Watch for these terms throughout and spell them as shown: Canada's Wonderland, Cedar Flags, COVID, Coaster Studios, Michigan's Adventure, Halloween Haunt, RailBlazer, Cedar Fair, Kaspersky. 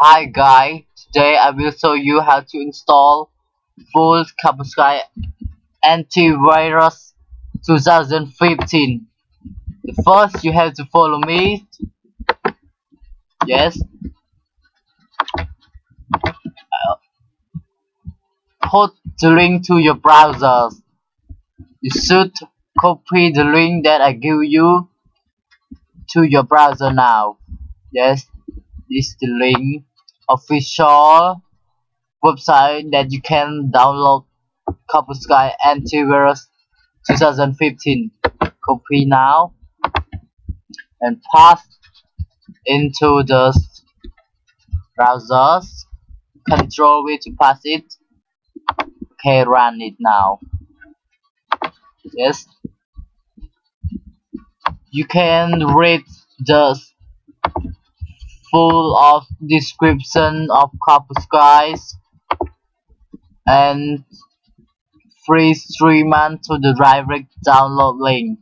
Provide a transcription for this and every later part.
Hi guys, today I will show you how to install full Kaspersky antivirus 2015. First you have to follow me. Yes. Put the link to your browser. You should copy the link that I give you to your browser now. Yes. This is the link, official website that you can download Kaspersky antivirus 2015. Copy now and paste into the browsers. Control V to paste it. Okay, run it now. Yes, you can read the full of description of Kaspersky and free streaming to the direct download link.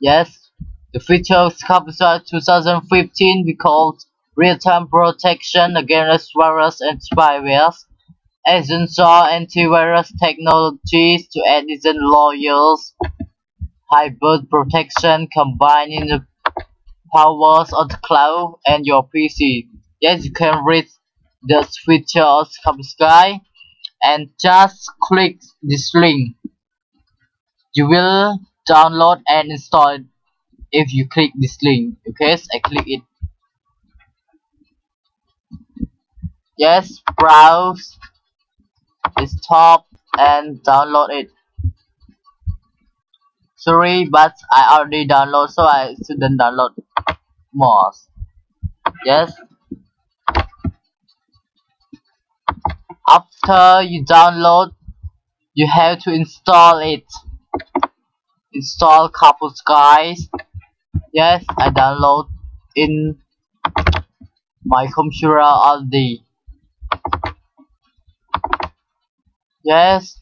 Yes, the feature of Kaspersky 2015 we called real-time protection against virus and spyware, essential antivirus technologies to Edison lawyers, hybrid protection combining the powers of the cloud and your PC. Yes, you can read the feature of Kaspersky and just click this link. You will download and install it if you click this link. Okay, so I click it. Yes, browse this top and download it. Sorry, but I already download, so I shouldn't download more. Yes. After you download, you have to install it. Install Kaspersky. Yes, I download in my computer already. Yes,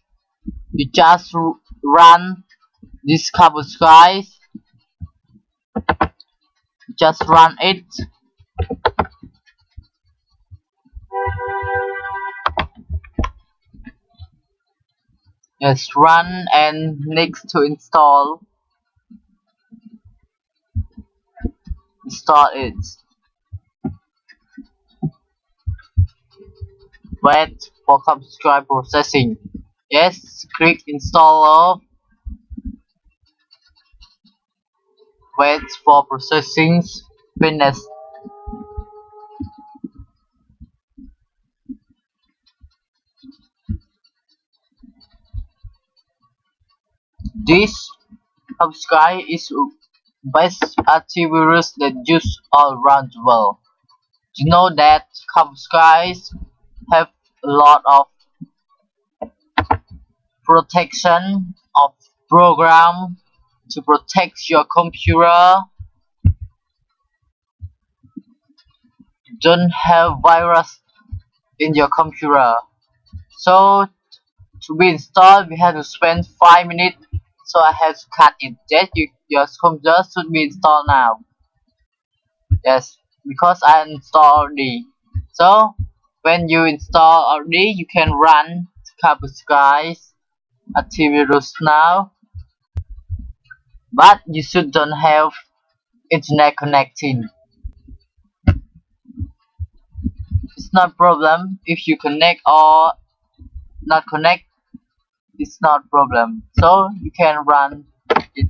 you just run this Kaspersky, just run it. Yes, run and next to install. Install it. Wait for Kaspersky processing. Yes, click installer. Wait for processing. Finish. This Kaspersky is best antivirus that used all around the world. You know that Kaspersky have a lot of protection of program to protect your computer. Don't have virus in your computer. So to be installed, we have to spend 5 minutes. So I have to cut it. That your computer should be installed now. Yes, because I installed already. So when you install already, you can run Kaspersky antivirus now. But you should don't have internet connecting. It's not problem if you connect or not connect. It's not problem. So you can run it.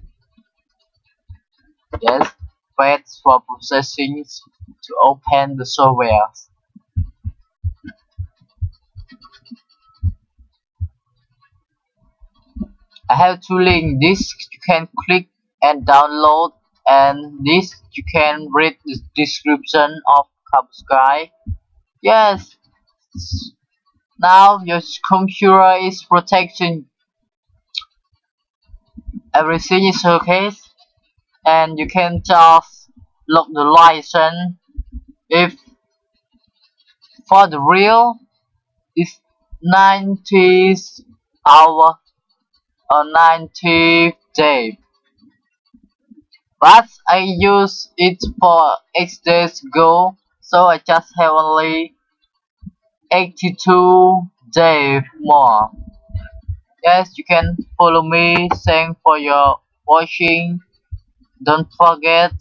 Yes, wait for processing to open the software. I have 2 links. This you can click and download, and this you can read the description of Kaspersky. Yes, now your computer is protected. Everything is okay, and you can just lock the license. If for the real, it's 90 hours. Or 90 days, but I used it for 8 days ago, So I just have only 82 days more. Yes, you can follow me. Thanks for your watching. Don't forget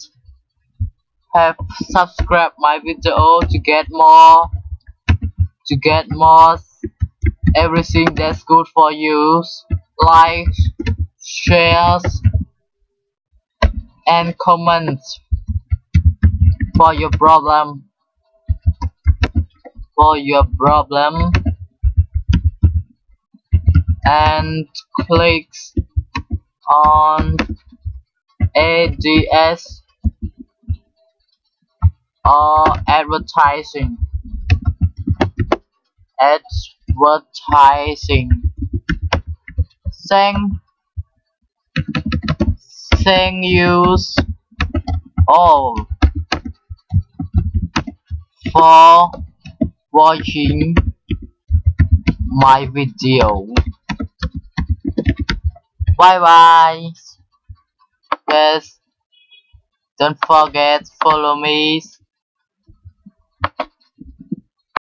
have subscribe my video to get more everything that's good for you. Like, shares and comments for your problem and clicks on ads or advertising. Thank you all for watching my video. Bye bye. Yes, don't forget follow me.